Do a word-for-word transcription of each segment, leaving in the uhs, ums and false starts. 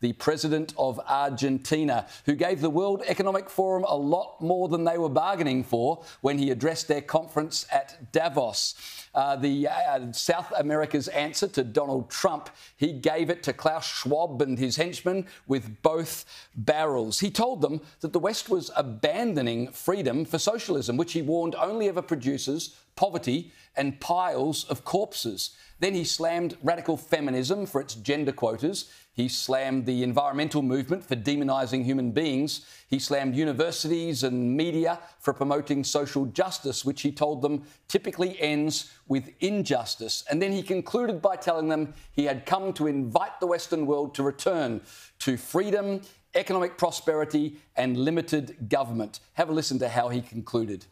the president of Argentina, who gave the World Economic Forum a lot more than they were bargaining for when he addressed their conference at Davos. Uh, the uh, South America's answer to Donald Trump, he gave it to Klaus Schwab and his henchmen with both barrels. He told them that the West was abandoning freedom for socialism, which he warned only ever produces poverty and piles of corpses. Then he slammed radical feminism for its gender quotas. He slammed the environmental movement for demonising human beings. He slammed universities and media for promoting social justice, which he told them typically ends with injustice. And then he concluded by telling them he had come to invite the Western world to return to freedom, economic prosperity and limited government. Have a listen to how he concluded.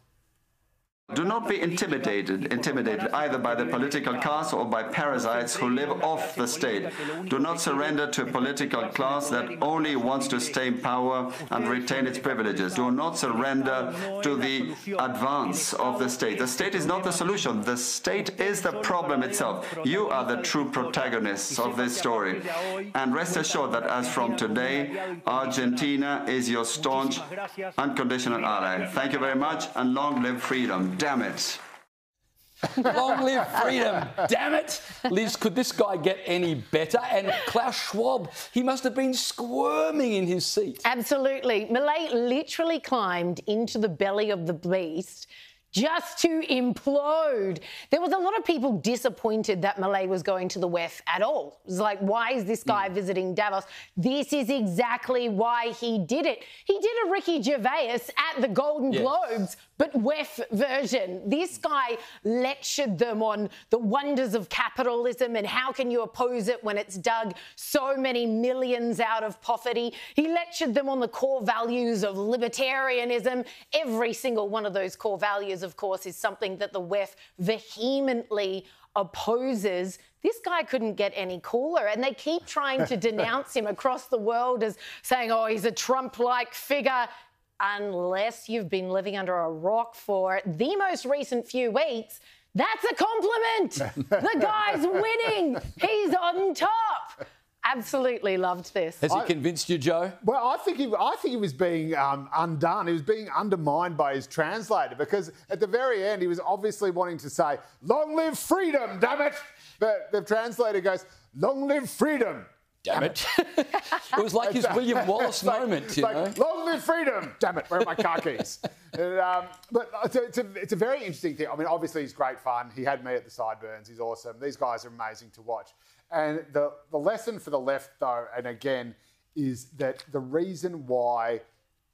Do not be intimidated, intimidated either by the political class or by parasites who live off the state. Do not surrender to a political class that only wants to stay in power and retain its privileges. Do not surrender to the advance of the state. The state is not the solution. The state is the problem itself. You are the true protagonists of this story. And rest assured that as from today, Argentina is your staunch, unconditional ally. Thank you very much, and long live freedom. Damn it. Long live freedom. Damn it. Liz, could this guy get any better? And Klaus Schwab, he must have been squirming in his seat. Absolutely. Milei literally climbed into the belly of the beast just to implode. There was a lot of people disappointed that Milei was going to the W E F at all. It was like, why is this guy mm. visiting Davos? This is exactly why he did it. He did a Ricky Gervais at the Golden yes. Globes, but W E F version. This guy lectured them on the wonders of capitalism and how can you oppose it when it's dug so many millions out of poverty. He lectured them on the core values of libertarianism. Every single one of those core values, of course, is something that the W E F vehemently opposes. This guy couldn't get any cooler, and they keep trying to denounce him across the world as saying, oh, he's a Trump-like figure. Unless you've been living under a rock for the most recent few weeks, that's a compliment. The guy's winning. He's on top. Absolutely loved this. Has he I, convinced you, Joe? Well, I think he, I think he was being um, undone. He was being undermined by his translator because at the very end, he was obviously wanting to say, long live freedom, damn it. But the translator goes, long live freedom. Damn it. it was like his William Wallace like, moment, you like, know. Long live freedom. Damn it, where are my car keys? And, um, but it's a, it's, a, it's a very interesting thing. I mean, obviously, he's great fun. He had me at the sideburns. He's awesome. These guys are amazing to watch. And the, the lesson for the left, though, and again, is that the reason why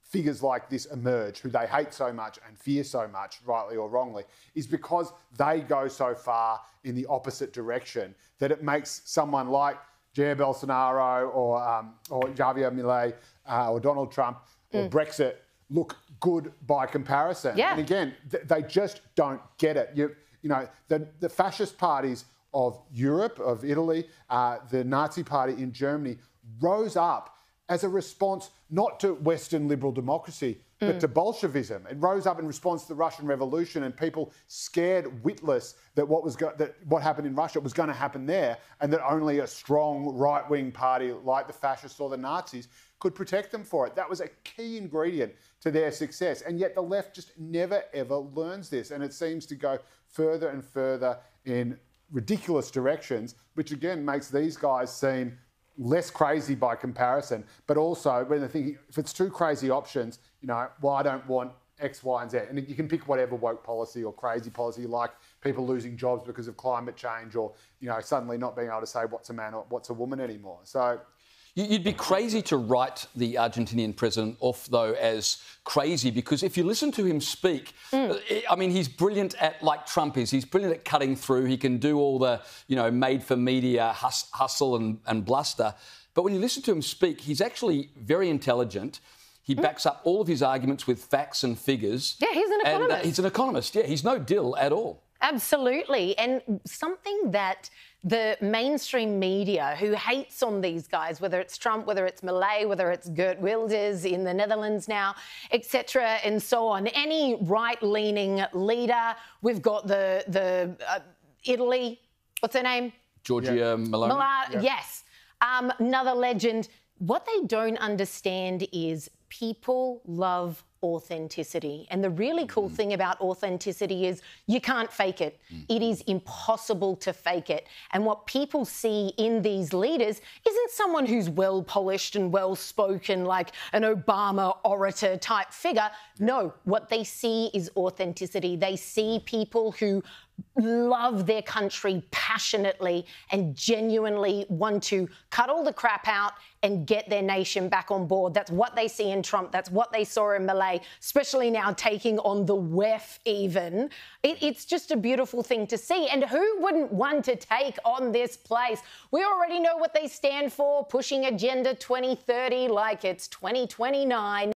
figures like this emerge, who they hate so much and fear so much, rightly or wrongly, is because they go so far in the opposite direction that it makes someone like Jair Bolsonaro or, um, or Javier Milei uh, or Donald Trump or mm. Brexit look good by comparison. Yeah. And again, th they just don't get it. You, you know, the, the fascist parties of Europe, of Italy, uh, the Nazi party in Germany rose up as a response not to Western liberal democracy, mm. but to Bolshevism. It rose up in response to the Russian Revolution, and people scared witless that what was go that what happened in Russia was going to happen there, and that only a strong right-wing party like the fascists or the Nazis could protect them for it. That was a key ingredient to their success, and yet the left just never ever learns this, and it seems to go further and further in ridiculous directions, which again makes these guys seem less crazy by comparison, but also when they're thinking, if it's two crazy options, you know, well, I don't want X, Y, and Z. And you can pick whatever woke policy or crazy policy you like, people losing jobs because of climate change or, you know, suddenly not being able to say what's a man or what's a woman anymore. So you'd be crazy to write the Argentinian president off, though, as crazy, because if you listen to him speak, mm. I mean, he's brilliant at, like Trump is, he's brilliant at cutting through. He can do all the, you know, made-for-media hus hustle and, and bluster. But when you listen to him speak, he's actually very intelligent. He backs up all of his arguments with facts and figures. Yeah, he's an economist. And, uh, he's an economist, yeah. He's no dill at all. Absolutely. And something that the mainstream media, who hates on these guys, whether it's Trump, whether it's Milei, whether it's Gert Wilders in the Netherlands now, et cetera, and so on, any right-leaning leader, we've got the, the uh, Italy, what's her name? Giorgia yeah. Meloni. Mil yeah. Yes. Um, another legend. What they don't understand is people love authenticity. And the really cool mm. thing about authenticity is you can't fake it. Mm. It is impossible to fake it. And what people see in these leaders isn't someone who's well-polished and well-spoken like an Obama orator type figure. No, what they see is authenticity. They see people who love their country passionately and genuinely want to cut all the crap out and get their nation back on board. That's what they see in Trump. That's what they saw in Milei, especially now taking on the W E F even. It, it's just a beautiful thing to see. And who wouldn't want to take on this place? We already know what they stand for, pushing Agenda twenty thirty like it's twenty twenty-nine.